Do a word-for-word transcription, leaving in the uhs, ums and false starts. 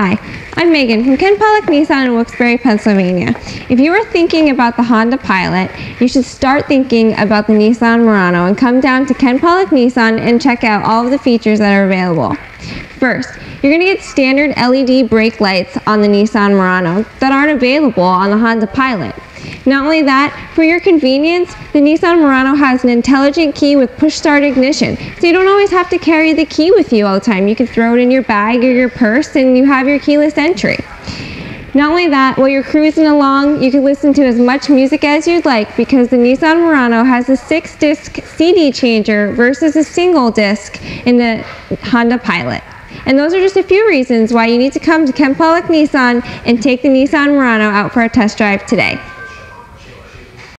Hi, I'm Megan from Ken Pollock Nissan in Wilkes-Barre, Pennsylvania. If you are thinking about the Honda Pilot, you should start thinking about the Nissan Murano and come down to Ken Pollock Nissan and check out all of the features that are available. First, you're going to get standard L E D brake lights on the Nissan Murano that aren't available on the Honda Pilot. Not only that, for your convenience, the Nissan Murano has an intelligent key with push-start ignition, so you don't always have to carry the key with you all the time. You can throw it in your bag or your purse and you have your keyless entry. Not only that, while you're cruising along, you can listen to as much music as you'd like because the Nissan Murano has a six-disc C D changer versus a single disc in the Honda Pilot. And those are just a few reasons why you need to come to Ken Pollock Nissan and take the Nissan Murano out for a test drive today.